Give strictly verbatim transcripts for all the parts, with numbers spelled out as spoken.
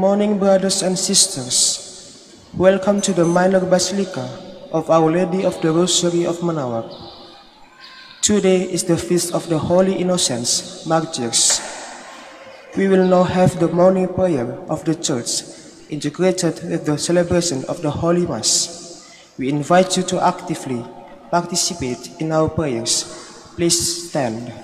Good morning, brothers and sisters. Welcome to the minor basilica of Our Lady of the Rosary of Manaoag. Today is the feast of the Holy Innocents, martyrs. We will now have the morning prayer of the Church integrated with the celebration of the Holy Mass. We invite you to actively participate in our prayers. Please stand.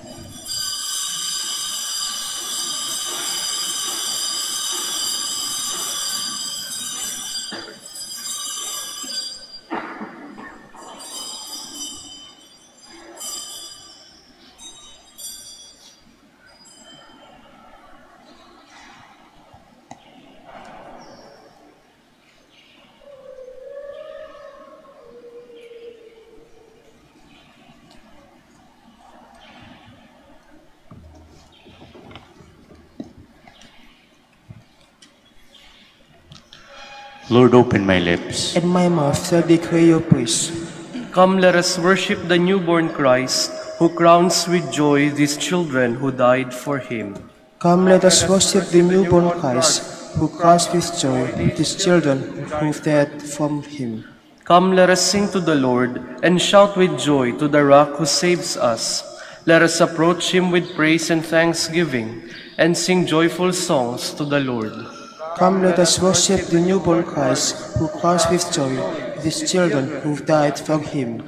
Lord, open my lips, and my mouth shall declare your praise. Come, let us worship the newborn Christ, who crowns with joy these children who died for him. Come, let us worship the newborn Christ, who crowns with joy these children who died from him. Come, let us sing to the Lord, and shout with joy to the Rock who saves us. Let us approach him with praise and thanksgiving, and sing joyful songs to the Lord. Come, let us worship the newborn Christ, who crowns with joy these children who died for him.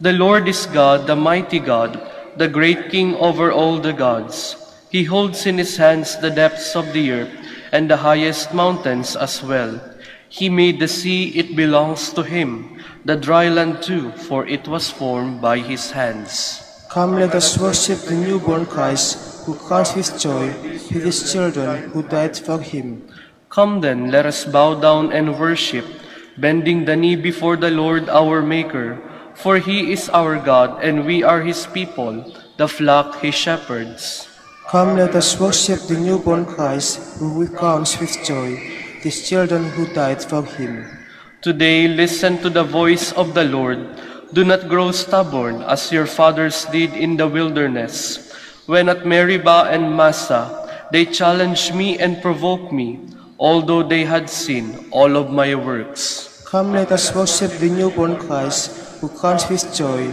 The Lord is God, the mighty God, the great King over all the gods. He holds in his hands the depths of the earth and the highest mountains as well. He made the sea, it belongs to him, the dry land too, for it was formed by his hands. Come, let us worship the newborn Christ, who crowns with joy these children who died for him. Come then, let us bow down and worship, bending the knee before the Lord our Maker. For he is our God, and we are his people, the flock his shepherds. Come, let us worship the newborn Christ, who we crowns with joy, these children who died for him. Today, listen to the voice of the Lord. Do not grow stubborn, as your fathers did in the wilderness, when at Meribah and Massah they challenged me and provoked me, although they had seen all of my works. Come, let us worship the newborn Christ, who crowns with joy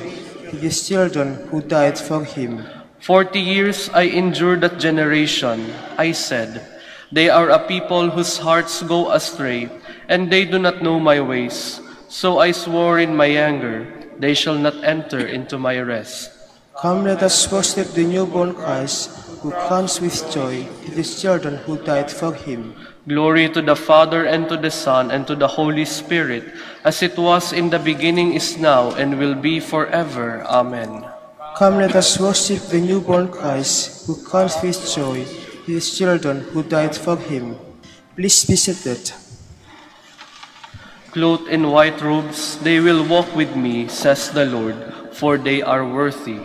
these children who died for him. Forty years I endured that generation. I said, they are a people whose hearts go astray, and they do not know my ways. So I swore in my anger, they shall not enter into my rest. Come, let us worship the newborn Christ, who crowns with joy these children who died for him. Glory to the Father, and to the Son, and to the Holy Spirit, as it was in the beginning, is now, and will be forever. Amen. Come, let us worship the newborn Christ, who crowns with joy his children who died for him. Please be seated. Clothed in white robes, they will walk with me, says the Lord, for they are worthy.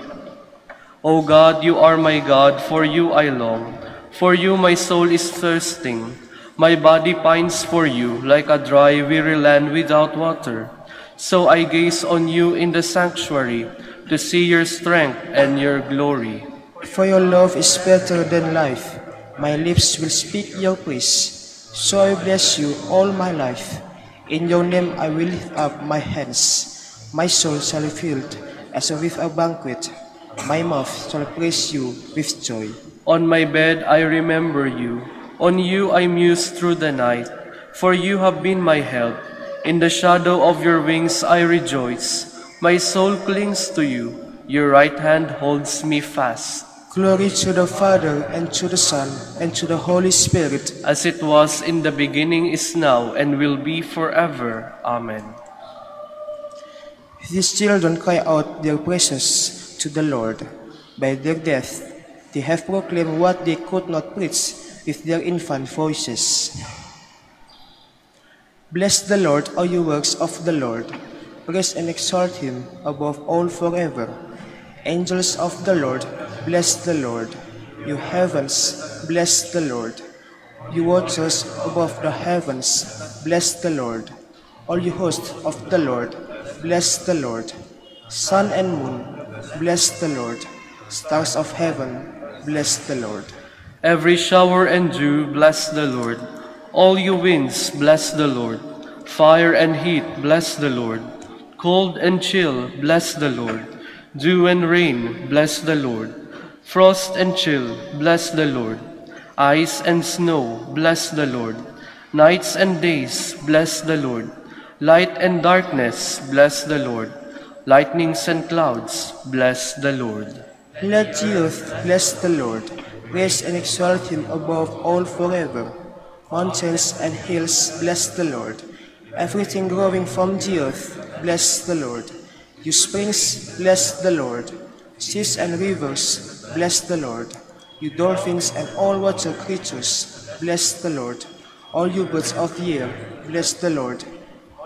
O God, you are my God, for you I long. For you my soul is thirsting. My body pines for you, like a dry, weary land without water. So I gaze on you in the sanctuary, to see your strength and your glory. For your love is better than life. My lips will speak your praise. So I bless you all my life. In your name I will lift up my hands. My soul shall be filled as with a banquet. My mouth shall praise you with joy. On my bed I remember you. On you I muse through the night, for you have been my help. In the shadow of your wings I rejoice. My soul clings to you. Your right hand holds me fast. Glory to the Father, and to the Son, and to the Holy Spirit. As it was in the beginning, is now, and will be forever. Amen. These children cry out their praises to the Lord. By their death, they have proclaimed what they could not preach with their infant voices. Bless the Lord, O you works of the Lord. Praise and exalt him above all forever. Angels of the Lord, bless the Lord. You heavens, bless the Lord. You watchers above the heavens, bless the Lord. All you hosts of the Lord, bless the Lord. Sun and moon, bless the Lord. Stars of heaven, bless the Lord. Every shower and dew, bless the Lord. All you winds, bless the Lord. Fire and heat, bless the Lord. Cold and chill, bless the Lord. Dew and rain, bless the Lord. Frost and chill, bless the Lord. Ice and snow, bless the Lord. Nights and days, bless the Lord. Light and darkness, bless the Lord. Lightnings and clouds, bless the Lord. Let youth bless the Lord. Raise and exalt him above all forever. Mountains and hills, bless the Lord. Everything growing from the earth, bless the Lord. You springs, bless the Lord. Seas and rivers, bless the Lord. You dolphins and all water creatures, bless the Lord. All you birds of the air, bless the Lord.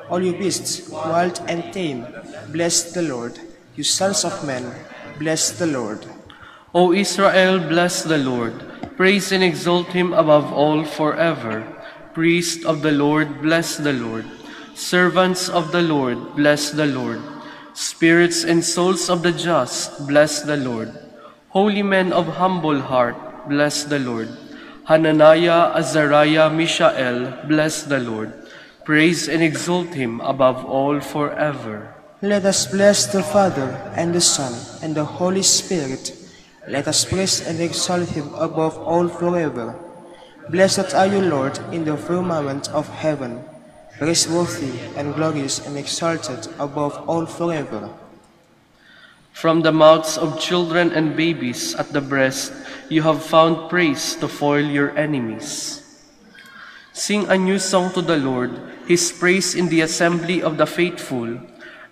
All you beasts, wild and tame, bless the Lord. You sons of men, bless the Lord. O Israel, bless the Lord. Praise and exalt him above all forever. Priests of the Lord, bless the Lord. Servants of the Lord, bless the Lord. Spirits and souls of the just, bless the Lord. Holy men of humble heart, bless the Lord. Hananiah, Azariah, Mishael, bless the Lord. Praise and exalt him above all forever. Let us bless the Father, and the Son, and the Holy Spirit. Let us praise and exalt him above all forever. Blessed are you, Lord, in the firmament of heaven, praiseworthy and glorious and exalted above all forever. From the mouths of children and babies at the breast, you have found praise to foil your enemies. Sing a new song to the Lord, his praise in the assembly of the faithful.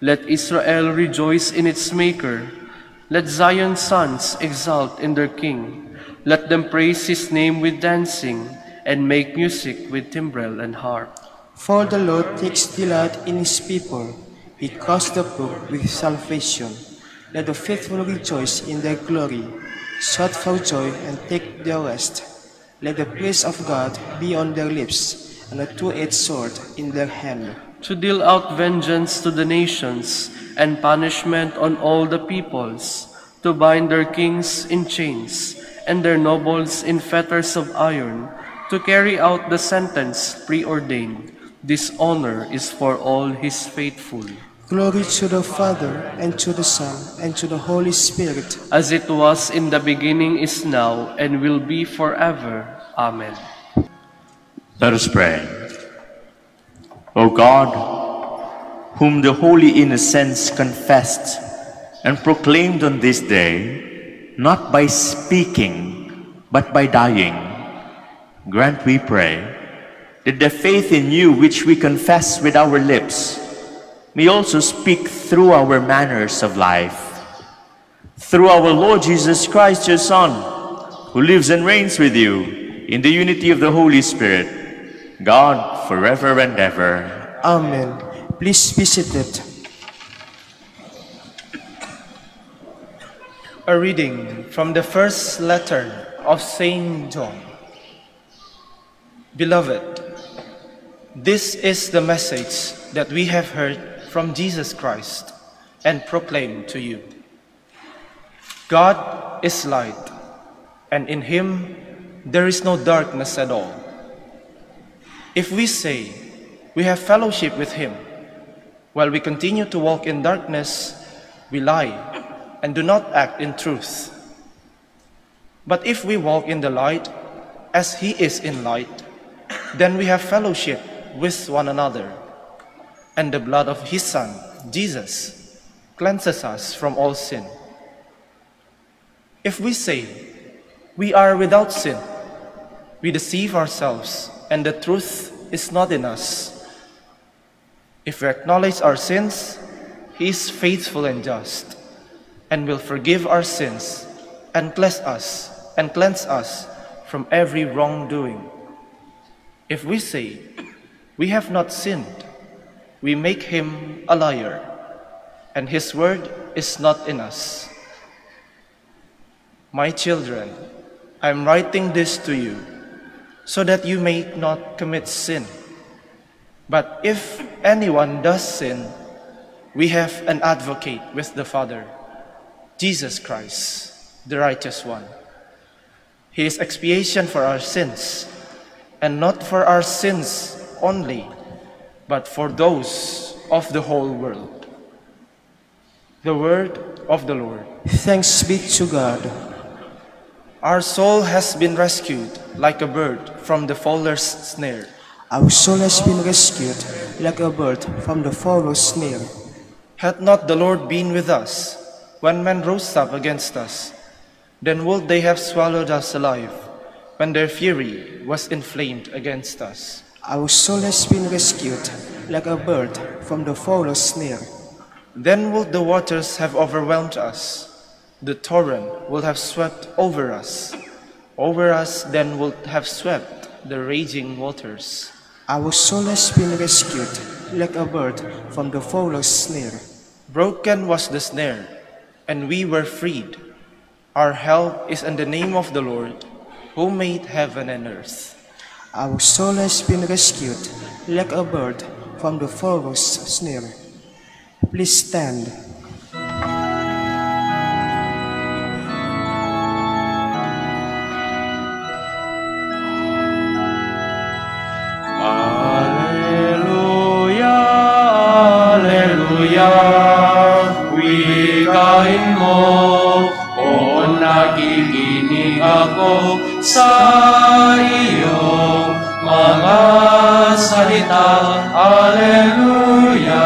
Let Israel rejoice in its Maker. Let Zion's sons exult in their King. Let them praise his name with dancing, and make music with timbrel and harp. For the Lord takes delight in his people. He crowns the poor with salvation. Let the faithful rejoice in their glory. Shout for joy and take their rest. Let the praise of God be on their lips, and a two-edged sword in their hand. To deal out vengeance to the nations, and punishment on all the peoples, to bind their kings in chains, and their nobles in fetters of iron, to carry out the sentence preordained. This honor is for all his faithful. Glory to the Father, and to the Son, and to the Holy Spirit. As it was in the beginning, is now, and will be forever. Amen. Let us pray. O God, whom the Holy Innocents confessed and proclaimed on this day, not by speaking, but by dying, grant, we pray, that the faith in you which we confess with our lips may also speak through our manners of life. Through our Lord Jesus Christ, your Son, who lives and reigns with you in the unity of the Holy Spirit, God, forever and ever. Amen. Please be seated. A reading from the first letter of Saint John. Beloved, this is the message that we have heard from Jesus Christ and proclaim to you. God is light, and in him there is no darkness at all. If we say we have fellowship with him while we continue to walk in darkness, we lie and do not act in truth. But if we walk in the light as he is in light, then we have fellowship with one another. And the blood of his Son, Jesus, cleanses us from all sin. If we say we are without sin, we deceive ourselves, and the truth is not in us. If we acknowledge our sins, he is faithful and just, and will forgive our sins, and bless us, and cleanse us from every wrongdoing. If we say we have not sinned, we make him a liar, and his word is not in us. My children, I am writing this to you, so that you may not commit sin. But if anyone does sin, we have an advocate with the Father, Jesus Christ, the righteous one. He is expiation for our sins, and not for our sins only, but for those of the whole world. The word of the Lord. Thanks be to God. Our soul has been rescued like a bird from the fowler's snare. Our soul has been rescued like a bird from the fowler's snare. Had not the Lord been with us, when men rose up against us, then would they have swallowed us alive, when their fury was inflamed against us. Our soul has been rescued like a bird from the fowler's snare. Then would the waters have overwhelmed us, the torrent would have swept over us, over us then would have swept the raging waters. Our soul has been rescued like a bird from the fowler's snare. Broken was the snare, and we were freed. Our help is in the name of the Lord, who made heaven and earth. Our soul has been rescued like a bird from the fowler's snare. Please stand. Sa iyong mga salita, Alleluia,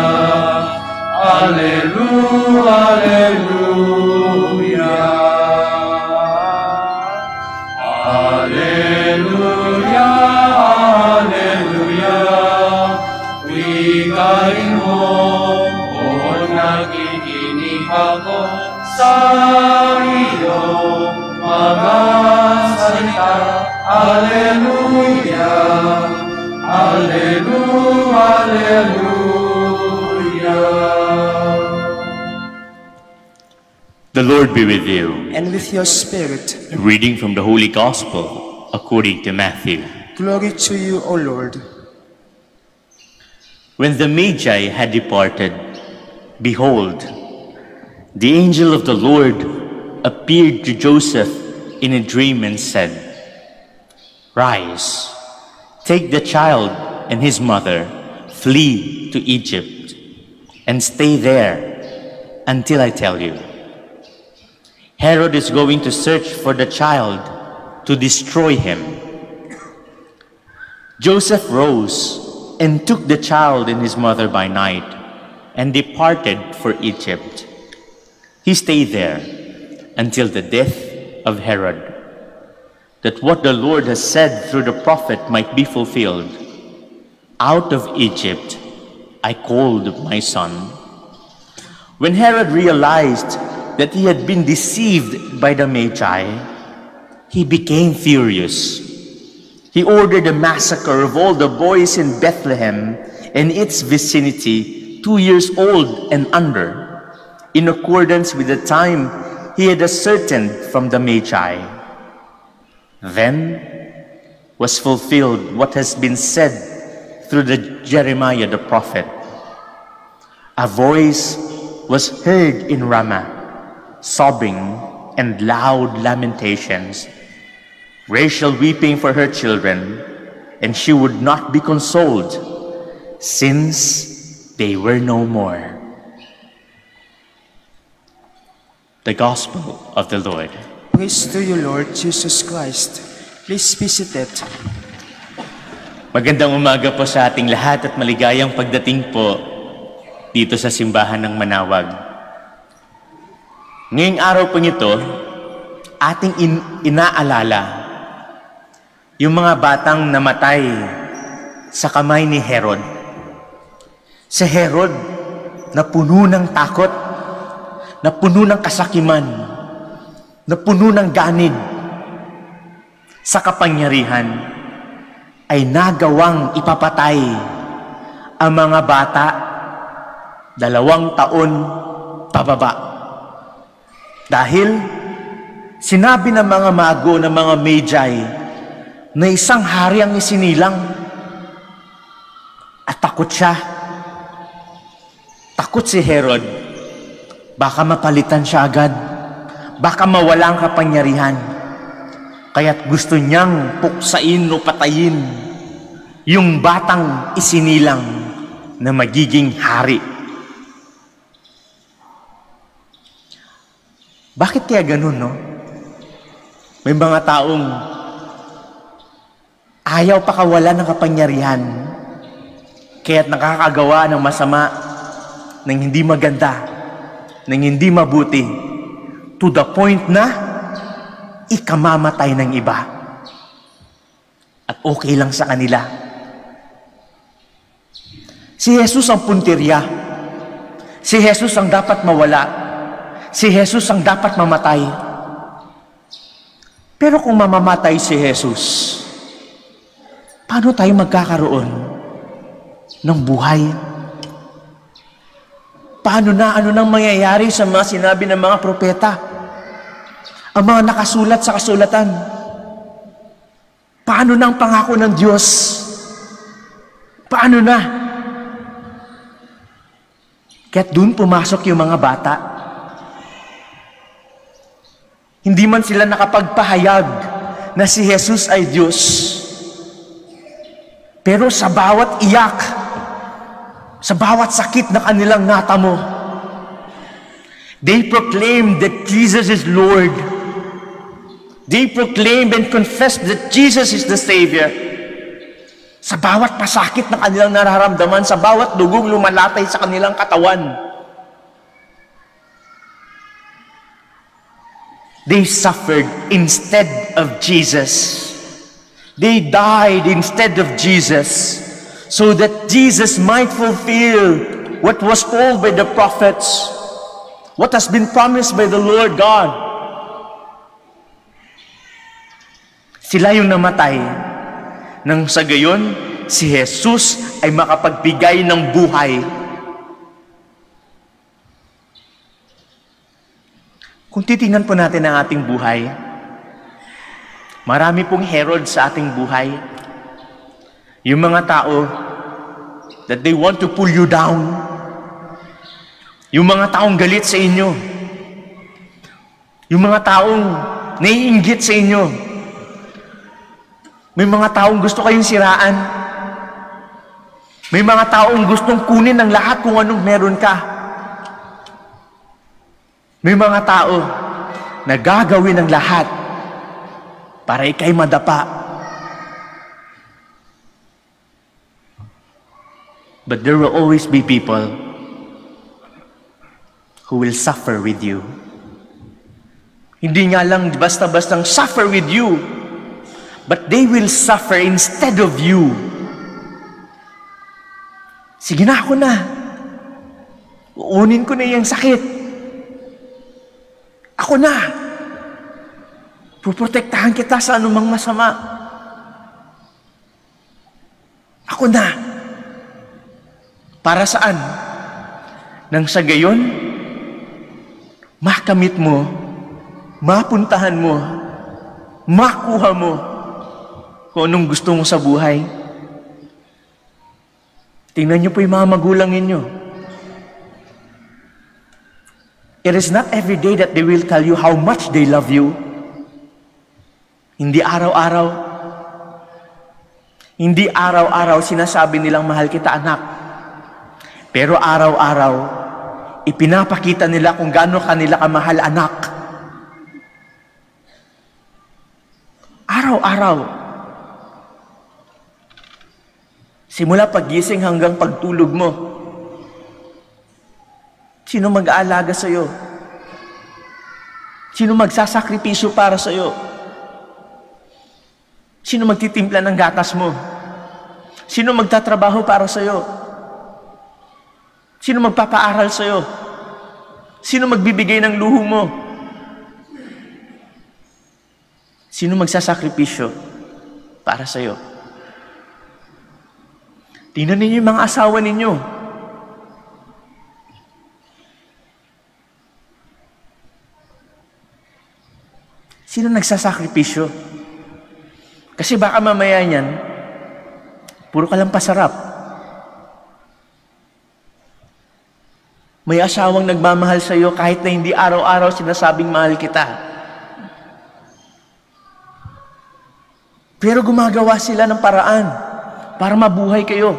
Alleluia, Alleluia, Alleluia, Alleluia, wigain mo, oh nakikinig ako sa iyong mga Alleluia, Alleluia, Alleluia. The Lord be with you. And with your spirit. A reading from the Holy Gospel according to Matthew. Glory to you, O Lord. When the Magi had departed, behold, the angel of the Lord appeared to Joseph in a dream and said, "Rise, take the child and his mother, flee to Egypt, and stay there until I tell you. Herod is going to search for the child to destroy him." Joseph rose and took the child and his mother by night and departed for Egypt. He stayed there until the death of Herod, that what the Lord has said through the prophet might be fulfilled. "Out of Egypt I called my son." When Herod realized that he had been deceived by the Magi, he became furious. He ordered a massacre of all the boys in Bethlehem and its vicinity, two years old and under, in accordance with the time he had ascertained from the Magi. Then was fulfilled what has been said through the Jeremiah the prophet. "A voice was heard in Ramah, sobbing and loud lamentations, Rachel weeping for her children, and she would not be consoled, since they were no more." The Gospel of the Lord. Praise to you, Lord Jesus Christ. Please be seated. Magandang umaga po sa ating lahat at maligayang pagdating po dito sa simbahan ng Manaoag. Ngayong araw po nito, ating in inaalala yung mga batang namatay sa kamay ni Herod. Si Herod na puno ng takot, na puno ng kasakiman, na puno ng ganid sa kapangyarihan, ay nagawang ipapatay ang mga bata dalawang taon pababa. Dahil sinabi ng mga mago, ng mga Magi, na isang hari ang isinilang at takot siya. Takot si Herod, baka mapalitan siya agad. Baka mawala ang kapangyarihan. Kaya't gusto niyang puksain o patayin yung batang isinilang na magiging hari. Bakit kaya ganun, no? May mga taong ayaw pakawala ng kapangyarihan, kaya't nakakagawa ng masama, ng hindi maganda, ng hindi mabuti, to the point na ikamamatay ng iba. At okay lang sa kanila. Si Jesus ang punteriya. Si Jesus ang dapat mawala. Si Jesus ang dapat mamatay. Pero kung mamamatay si Jesus, paano tayo magkakaroon ng buhay? Paano na ano nang mangyayari sa mga sinabi ng mga propeta? Ang mga nakasulat sa kasulatan. Paano na ang pangako ng Diyos? Paano na? Kaya't doon pumasok yung mga bata. Hindi man sila nakapagpahayag na si Jesus ay Diyos. Pero sa bawat iyak, sa bawat sakit na kanilang natamo, they proclaimed that Jesus is Lord. They proclaimed and confessed that Jesus is the Savior. Sa bawat pasakit na kanilang nararamdaman, sa bawat dugong lumalatay sa kanilang katawan, they suffered instead of Jesus. They died instead of Jesus, so that Jesus might fulfill what was told by the prophets, what has been promised by the Lord God. Sila yung namatay, nang sa gayon, si Jesus ay makapagbigay ng buhay. Kung titingnan po natin ang ating buhay, marami pong Herod sa ating buhay. Yung mga tao that they want to pull you down. Yung mga taong galit sa inyo. Yung mga taong naiinggit sa inyo. May mga taong gusto kayong siraan. May mga taong gustong kunin ng lahat kung anong meron ka. May mga tao na gagawin ng lahat para ikay madapa. But there will always be people who will suffer with you. Hindi nga lang basta-bastang suffer with you, but they will suffer instead of you. Sige na, ako na. Uunin ko na yung sakit. Ako na. Puprotektahan kita sa anumang masama. Ako na. Para saan? Nang sa gayon, makamit mo, mapuntahan mo, makuha mo kung anong gusto mo sa buhay. Tingnan niyo po yung mga magulang ninyo. It is not every day that they will tell you how much they love you. Hindi araw-araw. Hindi araw-araw sinasabi nilang mahal kita, anak. Pero araw-araw, ipinapakita nila kung gaano kanila kamahal, anak. Araw-araw. Simula paggising hanggang pagtulog mo. Sino mag-aalaga sa'yo? Sino magsasakripisyo para sa'yo? Sino magtitimpla ng gatas mo? Sino magtatrabaho para sa'yo? Sino magpapaaral sa'yo? Sino magbibigay ng luho mo? Sino magsasakripisyo para sa'yo? Tingnan ninyo yung mga asawa ninyo. Sino nagsasakripisyo? Kasi baka mamaya niyan, puro ka lang pasarap. May asawang nagmamahal sa'yo kahit na hindi araw-araw sinasabing mahal kita. Pero gumagawa sila ng paraan para mabuhay kayo.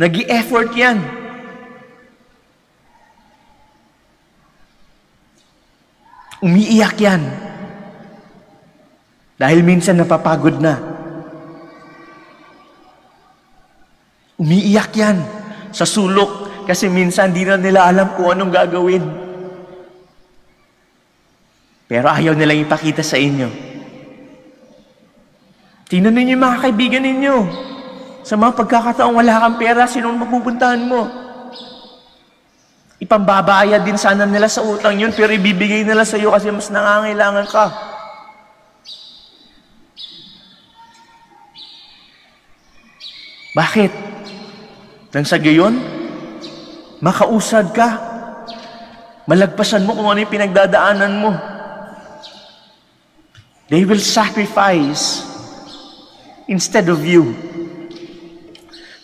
Nag-i-effort yan. Umiiyak yan. Dahil minsan napapagod na. Umiiyak yan sa sulok kasi minsan di na nila alam kung anong gagawin. Pero ayaw nilang ipakita sa inyo. Tingnan ninyo yung mga kaibigan ninyo. Sa mga pagkakataong wala kang pera, sinong mapupuntahan mo? Ipambabaya din sana nila sa utang yun, pero ibibigay nila sa iyo kasi mas nangangailangan ka. Bakit? Nang sa gayon, makausad ka. Malagpasan mo kung ano yung pinagdadaanan mo. They will sacrifice instead of you.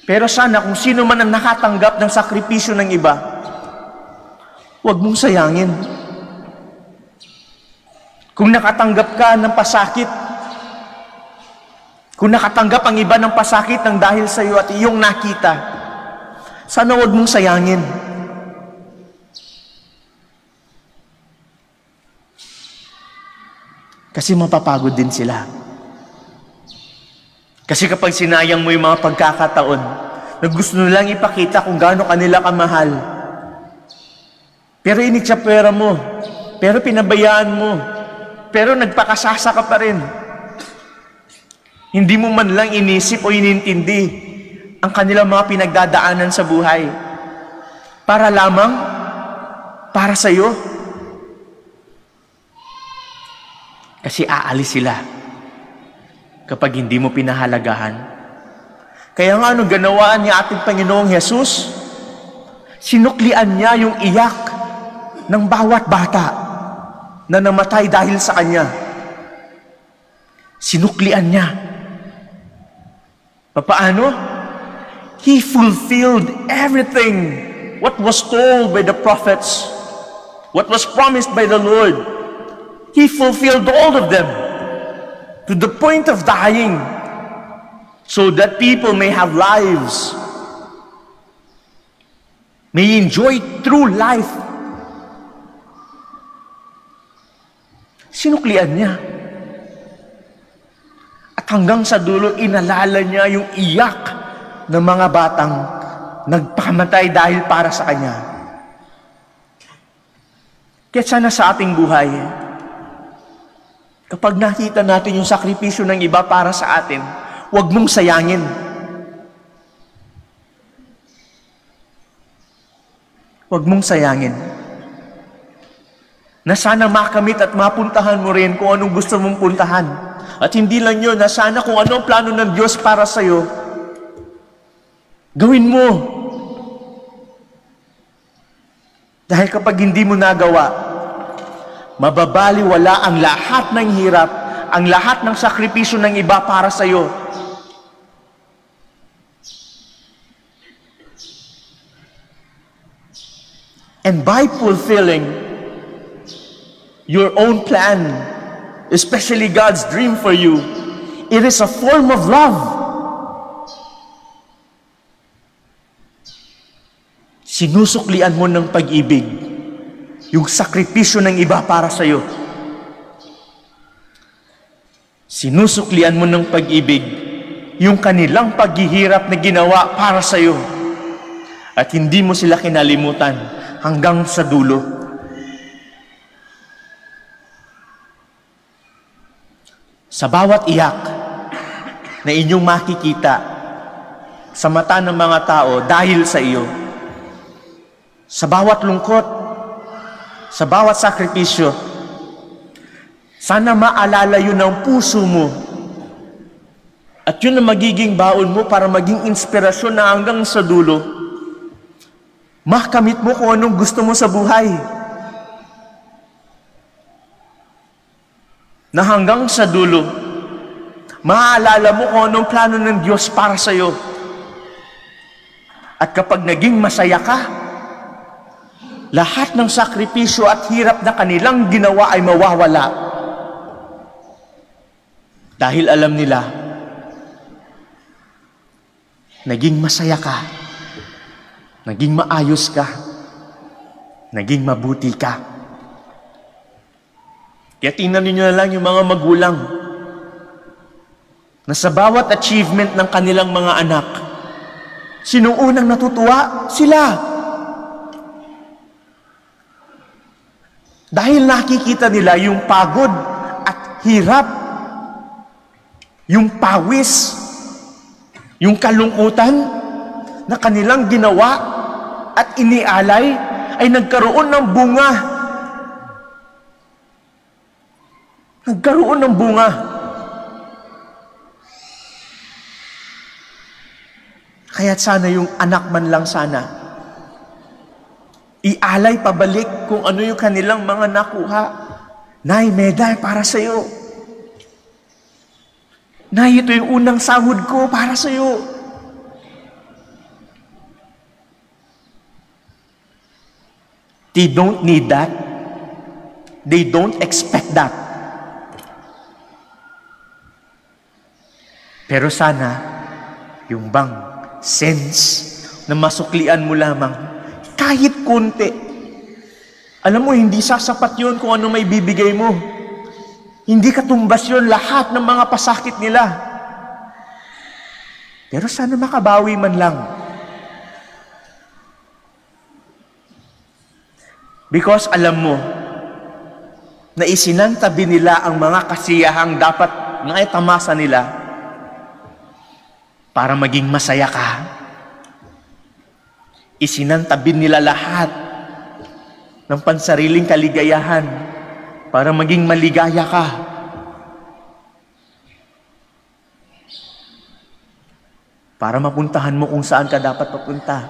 Pero sana kung sino man ang nakatanggap ng sakripisyo ng iba, huwag mong sayangin. Kung nakatanggap ka ng pasakit, kung nakatanggap ang iba ng pasakit ng dahil sa iyo at iyong nakita, sana huwag mong sayangin. Kasi mapapagod din sila. Kasi kapag sinayang mo yung mga pagkakataon na gusto nilang ipakita kung gaano kanila kamahal, pero initsapwera mo, pero pinabayaan mo, pero nagpakasasa ka pa rin. Hindi mo man lang inisip o inintindi ang kanilang mga pinagdadaanan sa buhay. Para lamang, para sa'yo. Kasi aalis sila kapag hindi mo pinahalagahan. Kaya nga ano ganawaan ni ating Panginoong Hesus? Sinuklian niya yung iyak ng bawat bata na namatay dahil sa kanya. Sinuklian niya. Paano? He fulfilled everything what was told by the prophets, what was promised by the Lord. He fulfilled all of them, to the point of dying, so that people may have lives, may enjoy true life. Sinuklian niya. At hanggang sa dulo, inalala niya yung iyak ng mga batang nagpakamatay dahil para sa kanya. Kaya sana sa ating buhay, kapag nakita natin yung sakripisyo ng iba para sa atin, huwag mong sayangin. Huwag mong sayangin. Na sana makamit at mapuntahan mo rin kung anong gusto mong puntahan. At hindi lang yun, na sana kung anong plano ng Diyos para sa'yo, gawin mo. Dahil kapag hindi mo nagawa, mababaliwala ang lahat ng hirap, ang lahat ng sakripisyo ng iba para sa iyo. And by fulfilling your own plan, especially God's dream for you, it is a form of love. Sinusuklian mo ng pag-ibig yung sakripisyo ng iba para sa iyo. Sinusuklian mo ng pag-ibig yung kanilang paghihirap na ginawa para sa iyo. At hindi mo sila kinalimutan hanggang sa dulo. Sa bawat iyak na inyong makikita sa mata ng mga tao dahil sa iyo, sa bawat lungkot, sa bawat sakripisyo, sana maalala yun ang puso mo. At yun ang magiging baon mo para maging inspirasyon na hanggang sa dulo, makamit mo kung anong gusto mo sa buhay. Na hanggang sa dulo, maalala mo kung anong plano ng Diyos para sa'yo. At kapag naging masaya ka, lahat ng sakripisyo at hirap na kanilang ginawa ay mawawala. Dahil alam nila, Naging masaya ka. Naging maayos ka. Naging mabuti ka. Kaya tingnan ninyo na lang yung mga magulang na sa bawat achievement ng kanilang mga anak, sinong unang natutuwa? Sila. Dahil nakikita nila yung pagod at hirap, yung pawis, yung kalungkutan na kanilang ginawa at inialay ay nagkaroon ng bunga. Nagkaroon ng bunga. Kaya't sana yung anak man lang sana, ialay pabalik kung ano yung kanilang mga nakuha. Nay, medal para sa'yo. Nay, ito yung unang sahod ko para sa'yo. They don't need that. They don't expect that. Pero sana, yung bang sense na masuklian mo lamang, kahit konti. Alam mo, hindi sasapat yun kung ano may bibigay mo. Hindi katumbas yun lahat ng mga pasakit nila. Pero sana makabawi man lang. Because alam mo, na isinantabi nila ang mga kasiyahang dapat naitamasa nila para maging masaya ka. Isinantabi nila lahat ng pansariling kaligayahan para maging maligaya ka. Para mapuntahan mo kung saan ka dapat papunta.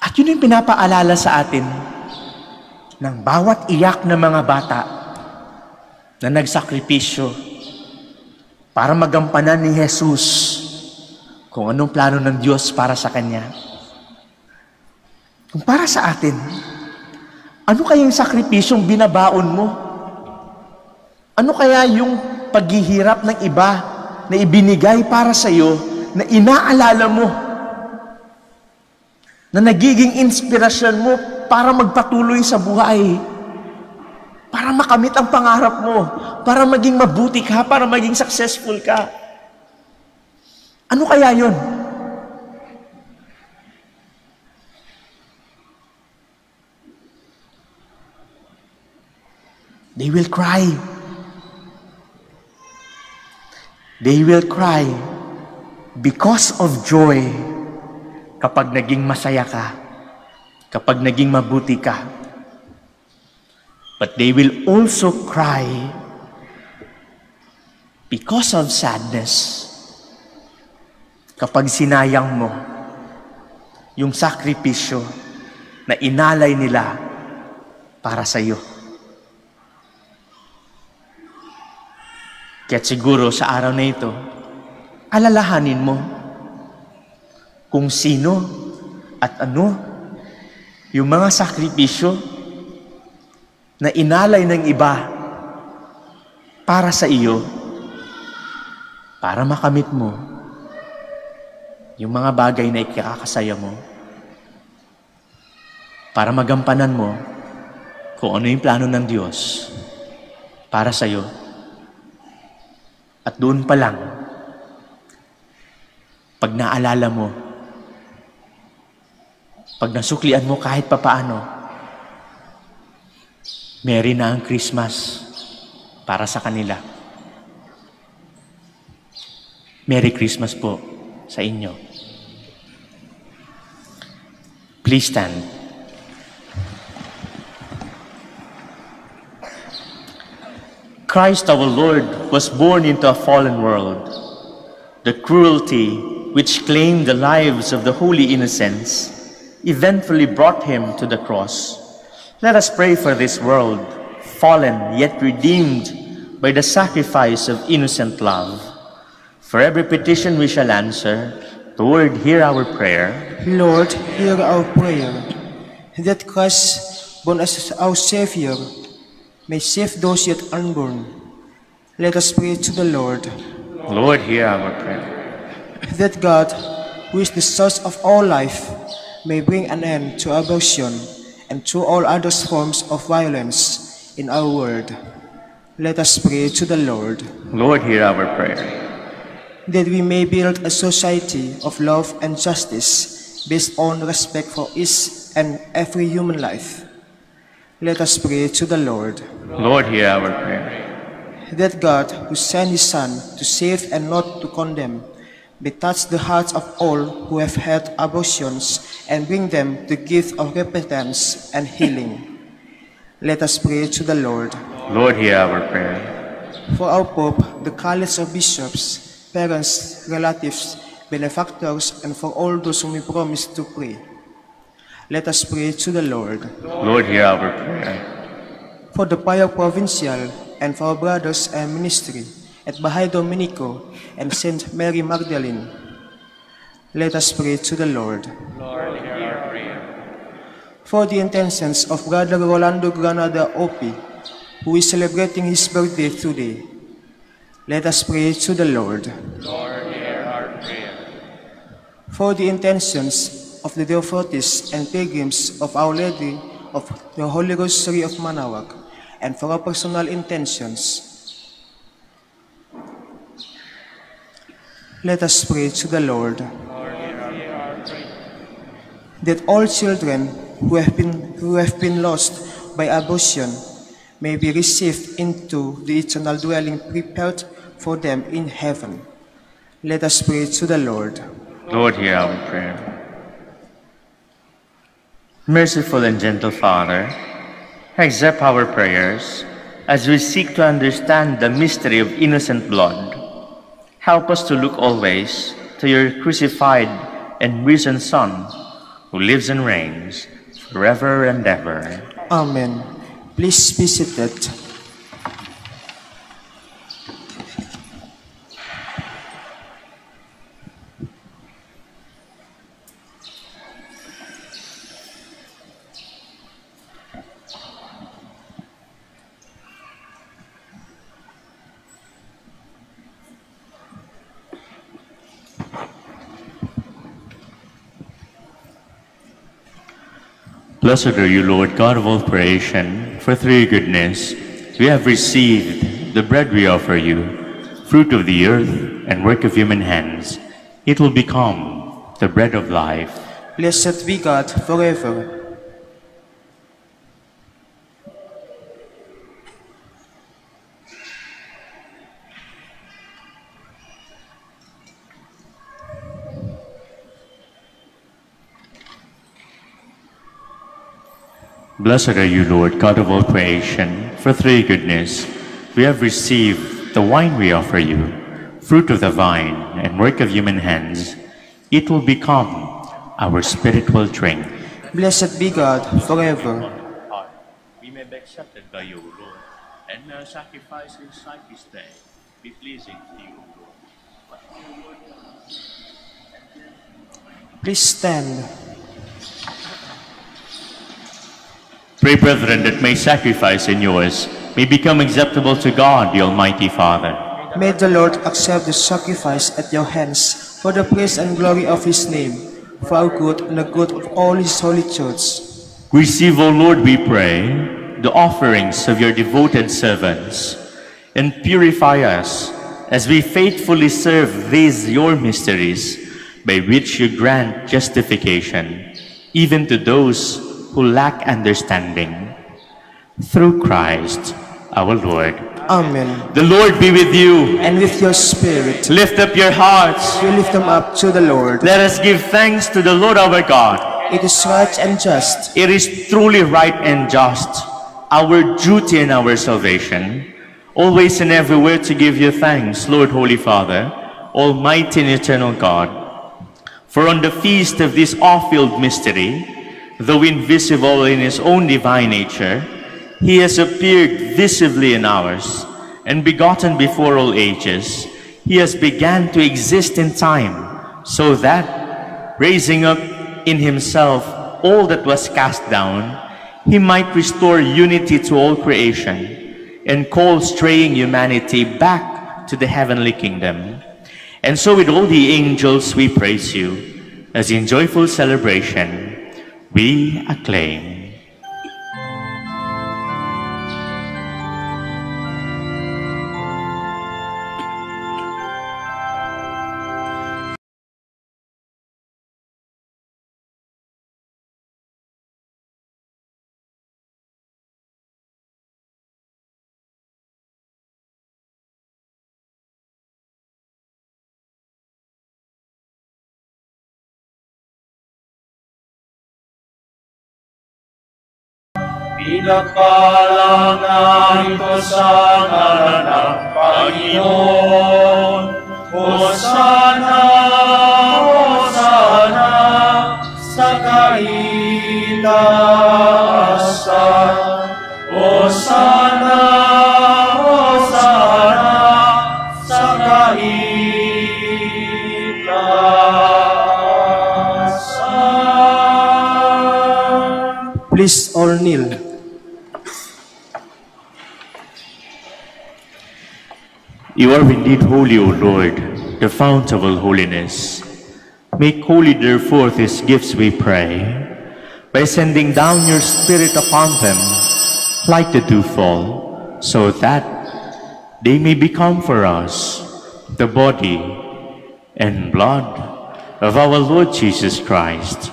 At yun yung pinapaalala sa atin ng bawat iyak ng mga bata na nagsakripisyo para magampanan ni Jesus kung anong plano ng Diyos para sa Kanya. Kung para sa atin, ano kaya yung sakripisyong binabaon mo? Ano kaya yung paghihirap ng iba na ibinigay para sa iyo na inaalala mo? Na nagiging inspirasyon mo para magpatuloy sa buhay? Para makamit ang pangarap mo? Para maging mabuti ka? Para maging successful ka? Ano kaya yun? They will cry. They will cry because of joy kapag naging masaya ka, kapag naging mabuti ka. But they will also cry because of sadness kapag sinayang mo yung sakripisyo na inalay nila para sa iyo. Kaya siguro sa araw na ito, alalahanin mo kung sino at ano yung mga sakripisyo na inalay ng iba para sa iyo, para makamit mo yung mga bagay na ikakasaya mo, para magampanan mo kung ano yung plano ng Diyos para sa iyo. At doon pa lang, pag naalala mo, pag nasuklian mo kahit papaano, merry na ang Christmas para sa kanila. Merry Christmas po sa inyo. Please stand. Christ our Lord was born into a fallen world. The cruelty which claimed the lives of the holy innocents eventually brought him to the cross. Let us pray for this world, fallen yet redeemed by the sacrifice of innocent love. For every petition we shall answer, Lord, hear our prayer. Lord, hear our prayer, that Christ, born as our Savior, may save those yet unborn, Let us pray to the Lord. Lord, hear our prayer. That God, who is the source of all life, may bring an end to abortion and to all other forms of violence in our world. Let us pray to the Lord. Lord, hear our prayer. That we may build a society of love and justice based on respect for each and every human life. Let us pray to the Lord. Lord, hear our prayer. That God, who sent His Son to save and not to condemn, may touch the hearts of all who have had abortions and bring them the gift of repentance and healing. Let us pray to the Lord. Lord, hear our prayer. For our Pope, the College of Bishops, parents, relatives, benefactors, and for all those whom we promise to pray. Let us pray to the Lord. Lord, hear our prayer. For the Pio Provincial, and for our brothers and ministry, at Baha'i Dominico, and Saint Mary Magdalene. Let us pray to the Lord. Lord, hear our prayer. For the intentions of Brother Rolando Granada Opi, who is celebrating his birthday today. Let us pray to the Lord. Lord, hear our prayer. For the intentions of the devotees and pilgrims of Our Lady of the Holy Rosary of Manaoag, and for our personal intentions. Let us pray to the Lord. Lord, hear our prayer. That all children Who have been who have been lost by abortion may be received into the eternal dwelling prepared for them in heaven. Let us pray to the Lord. Lord, hear our prayer. Merciful and gentle Father, accept our prayers as we seek to understand the mystery of innocent blood. Help us to look always to your crucified and risen Son, who lives and reigns forever and ever. Amen. Please be seated. Blessed are you, Lord God of all creation, for through your goodness we have received the bread we offer you, fruit of the earth and work of human hands. It will become the bread of life. Blessed be God forever. Blessed are you, Lord, God of all creation, for through your goodness we have received the wine we offer you, fruit of the vine and work of human hands. It will become our spiritual drink. Blessed be God forever. We may be accepted by you, Lord, and our sacrifice in sight this day be pleasing to you, Lord. Please stand. Pray, brethren, that my sacrifice and yours may become acceptable to God, the Almighty Father. May the Lord accept the sacrifice at your hands for the praise and glory of His name, for our good and the good of all His holy church. Receive, O Lord, we pray, the offerings of your devoted servants, and purify us as we faithfully serve these your mysteries, by which you grant justification, even to those who lack understanding. Through Christ our Lord. Amen. The Lord be with you. And with your spirit. Lift up your hearts. We lift them up to the Lord. Let us give thanks to the Lord our God. It is right and just. It is truly right and just, our duty and our salvation, always and everywhere to give you thanks, Lord, Holy Father, Almighty and Eternal God. For on the feast of this awful mystery, though invisible in his own divine nature, he has appeared visibly in ours, and begotten before all ages, he has began to exist in time, so that, raising up in himself all that was cast down, he might restore unity to all creation, and call straying humanity back to the heavenly kingdom. And so with all the angels we praise you, as in joyful celebration we acclaim. Pinagpala namin ko sa ngalan, Panginoon. Hosana, Hosana, sa kaitaasan. Hosana, Hosana, sa kaitaasan. Please all kneel. You are indeed holy, O Lord, the fount of all holiness. Make holy, therefore, these gifts, we pray, by sending down your Spirit upon them, like the dewfall, so that they may become for us the body and blood of our Lord Jesus Christ.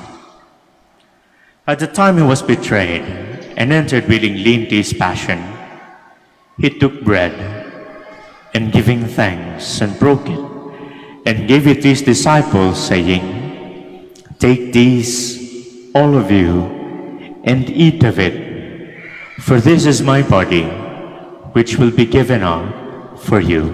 At the time he was betrayed and entered willingly into his passion, he took bread, and giving thanks, and broke it, and gave it to his disciples, saying, "Take these, all of you, and eat of it, for this is my body, which will be given up for you."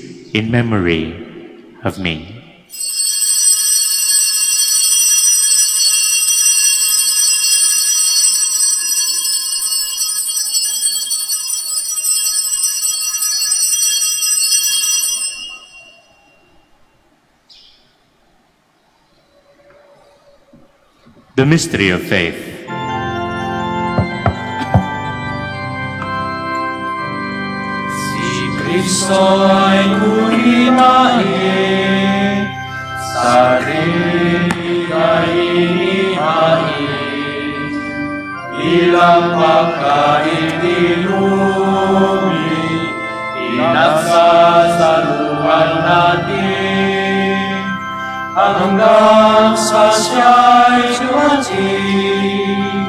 in memory of me." The mystery of faith. Soy kurimae, sarilihae, ilang pagkain dilumi, pinagsasaluhan natin, hanggang sa siya'y dumating,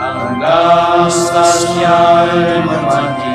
hanggang sa siya'y dumating.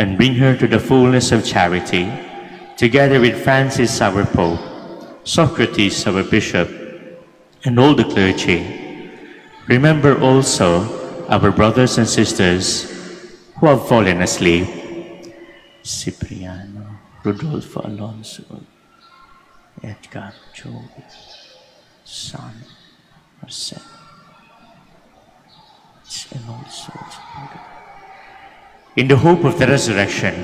and bring her to the fullness of charity, together with Francis our Pope, Socrates our Bishop, and all the clergy. Remember also our brothers and sisters who have fallen asleep. Cipriano, Rodolfo, Alonso, Edgar, Joey, San, Marcelo, and also in the hope of the resurrection,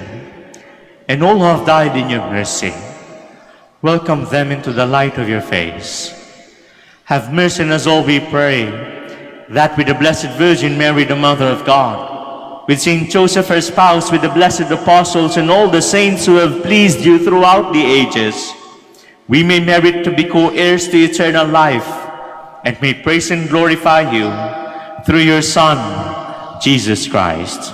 and all who have died in your mercy, welcome them into the light of your face. Have mercy on us all, we pray, that with the Blessed Virgin Mary, the Mother of God, with Saint Joseph, her spouse, with the blessed apostles and all the saints who have pleased you throughout the ages, we may merit to be co-heirs to eternal life and may praise and glorify you through your Son, Jesus Christ.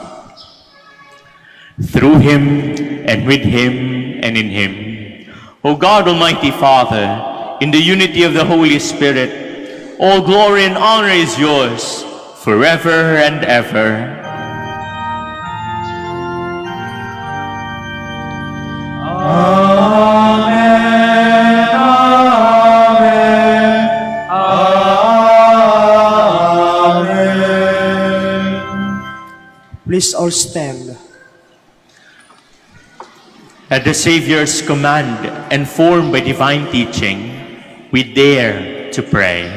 Through him, and with him, and in him, O God, Almighty Father, in the unity of the Holy Spirit, all glory and honor is yours, forever and ever. Please all stand. At the Savior's command and formed by divine teaching, we dare to pray.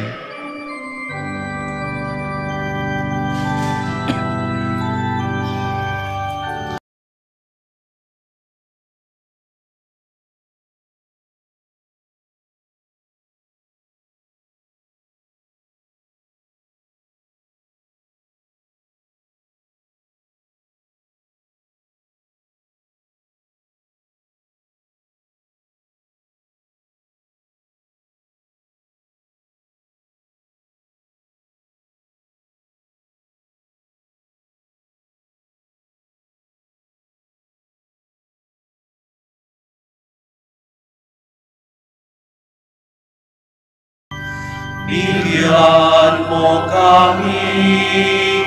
Bigyan mo kami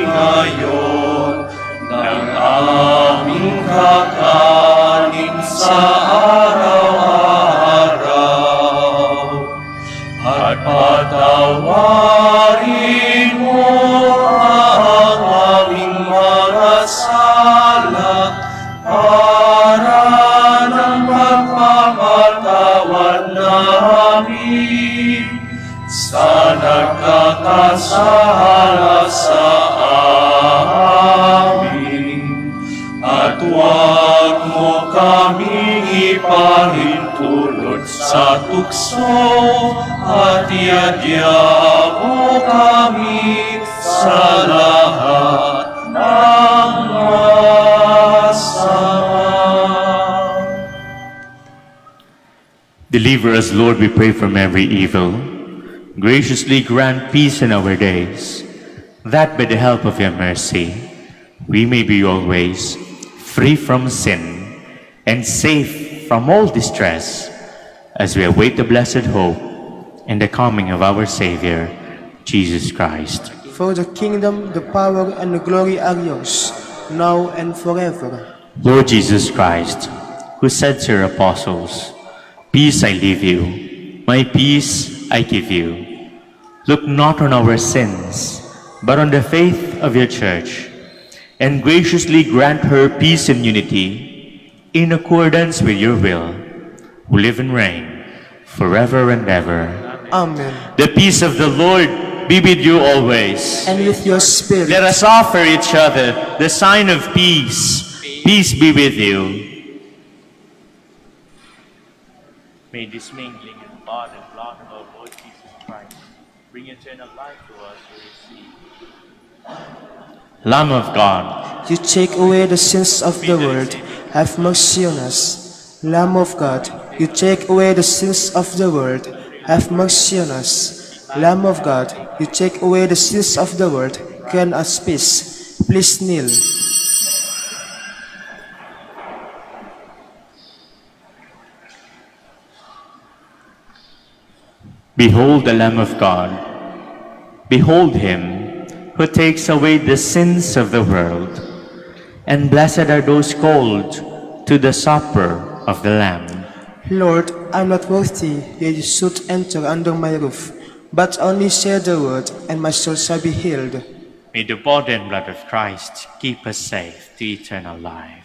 ngayon ng aming kakanin sa araw-araw at patawarin mo ang aming mga sala para ng pagpapatawad namin sa nagkakasala sa amin, at huwag mo kaming ipahintulot sa tukso at iadya mo kami sa lahat ng masama. Deliver us, Lord, we pray, from every evil. Graciously grant peace in our days, that by the help of your mercy, we may be always free from sin and safe from all distress, as we await the blessed hope and the coming of our Savior, Jesus Christ. For the kingdom, the power, and the glory are yours, now and forever. Lord Jesus Christ, who said to your apostles, "Peace I leave you, my peace I give you," look not on our sins, but on the faith of your church, and graciously grant her peace and unity, in accordance with your will, who live and reign forever and ever. Amen. The peace of the Lord be with you always. And with your spirit. Let us offer each other the sign of peace. Peace be with you. May this mingling of God and blood of our Lord Jesus Christ bring eternal life to us who receive. Lamb of God, you take away the sins of the world, have mercy on us. Lamb of God, you take away the sins of the world, have mercy on us. Lamb of God, you take away the sins of the world, grant us peace. Please kneel. Behold the Lamb of God. Behold him who takes away the sins of the world. And blessed are those called to the supper of the Lamb. Lord, I am not worthy that you should enter under my roof, but only say the word, and my soul shall be healed. May the body and blood of Christ keep us safe to eternal life.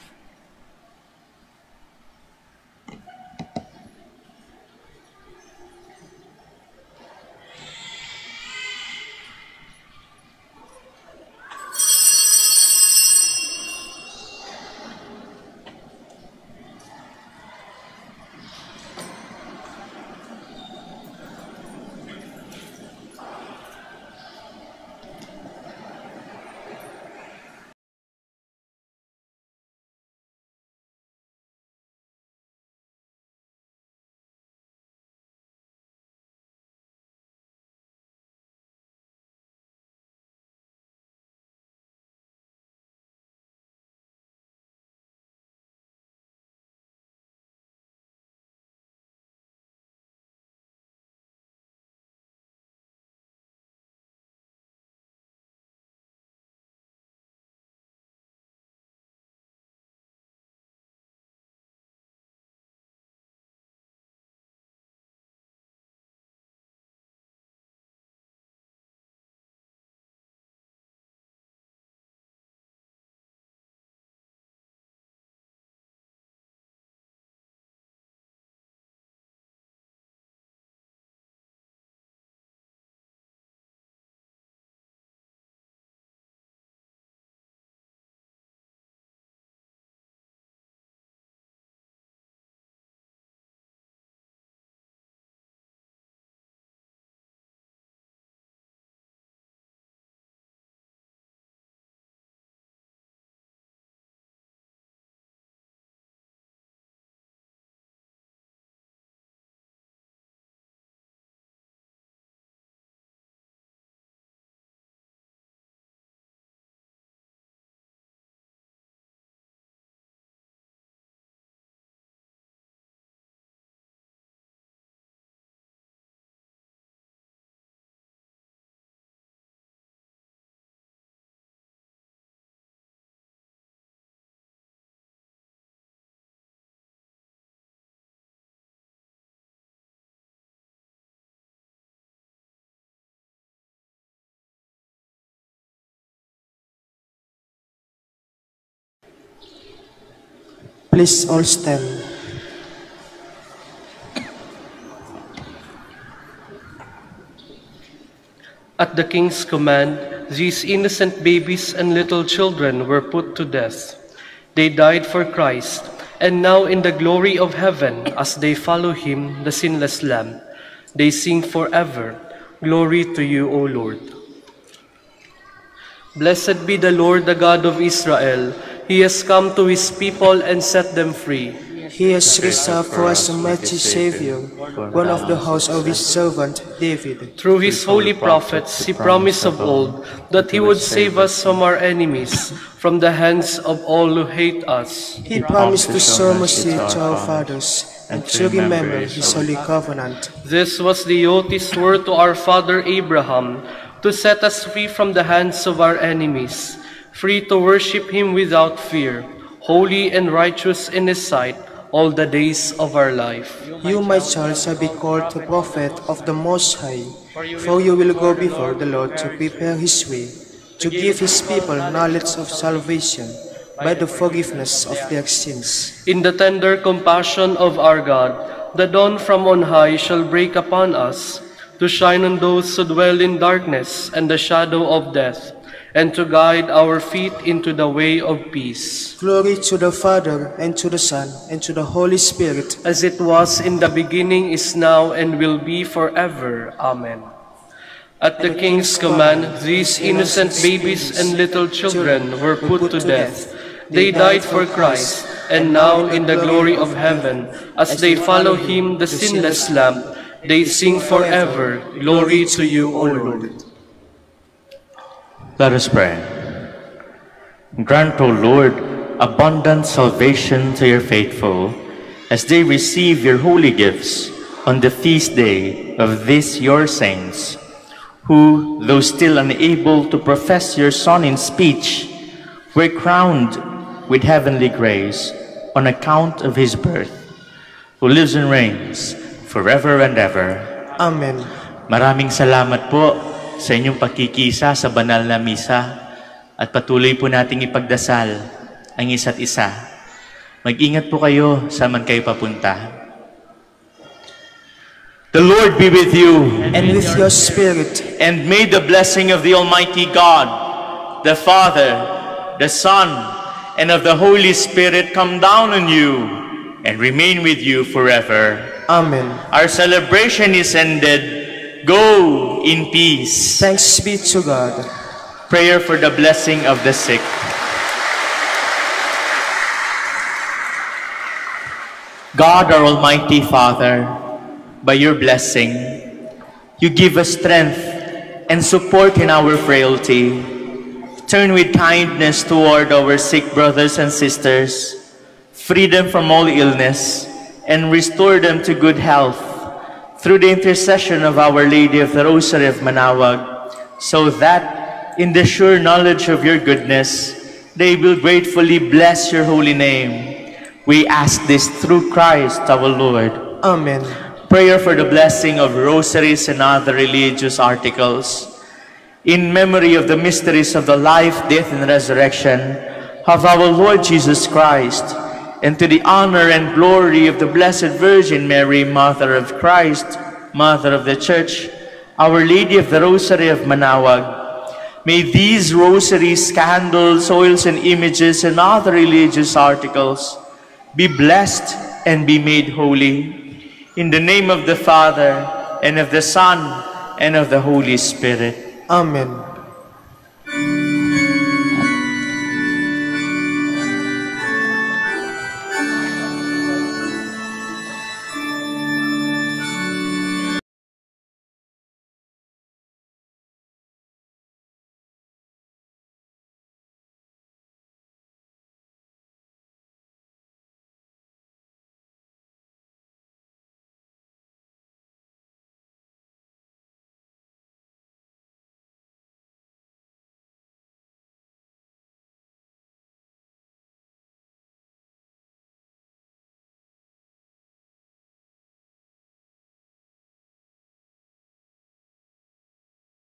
Please all stand. At the king's command, these innocent babies and little children were put to death. They died for Christ, and now in the glory of heaven, as they follow him, the sinless Lamb, they sing forever, "Glory to you, O Lord." Blessed be the Lord, the God of Israel. He has come to his people and set them free. He has risen up for us a mighty Savior, one of the house of his servant David. Through his holy prophets, he promised of old that he would save us from our enemies, from the hands of all who hate us. He promised to show mercy to our fathers, and to remember his holy covenant. This was the oath he swore to our father Abraham, to set us free from the hands of our enemies, free to worship him without fear, holy and righteous in his sight, all the days of our life. You, my child, shall be called the prophet of the Most High, for you will go before the Lord to prepare his way, to give his people knowledge of salvation by the forgiveness of their sins. In the tender compassion of our God, the dawn from on high shall break upon us, to shine on those who dwell in darkness and the shadow of death, and to guide our feet into the way of peace. Glory to the Father, and to the Son, and to the Holy Spirit, as it was in the beginning, is now, and will be forever. Amen. At the king's command, these innocent babies and little children were put to death. They died for Christ, and now in the glory of heaven, as they follow him, the sinless Lamb, they sing forever, "Glory to you, O Lord." Let us pray. Grant, O Lord, abundant salvation to your faithful, as they receive your holy gifts on the feast day of these your saints, who, though still unable to profess your Son in speech, were crowned with heavenly grace on account of his birth, who lives and reigns forever and ever. Amen. Maraming salamat po sa inyong pakikisa sa banal na misa, at patuloy po nating ipagdasal ang isa't isa. Mag-ingat po kayo saan man kayo papunta. The Lord be with you. And with your spirit. And may the blessing of the Almighty God, the Father, the Son, and of the Holy Spirit come down on you and remain with you forever. Amen. Our celebration is ended. Go in peace. Thanks be to God. Prayer for the blessing of the sick. God, our Almighty Father, by your blessing, you give us strength and support in our frailty. Turn with kindness toward our sick brothers and sisters, free them from all illness, and restore them to good health, through the intercession of Our Lady of the Rosary of Manaoag, so that, in the sure knowledge of your goodness, they will gratefully bless your holy name. We ask this through Christ our Lord. Amen. Prayer for the blessing of rosaries and other religious articles. In memory of the mysteries of the life, death, and resurrection of our Lord Jesus Christ, and to the honor and glory of the Blessed Virgin Mary, Mother of Christ, Mother of the Church, Our Lady of the Rosary of Manaoag, may these rosaries, candles, oils, and images, and other religious articles be blessed and be made holy. In the name of the Father, and of the Son, and of the Holy Spirit. Amen.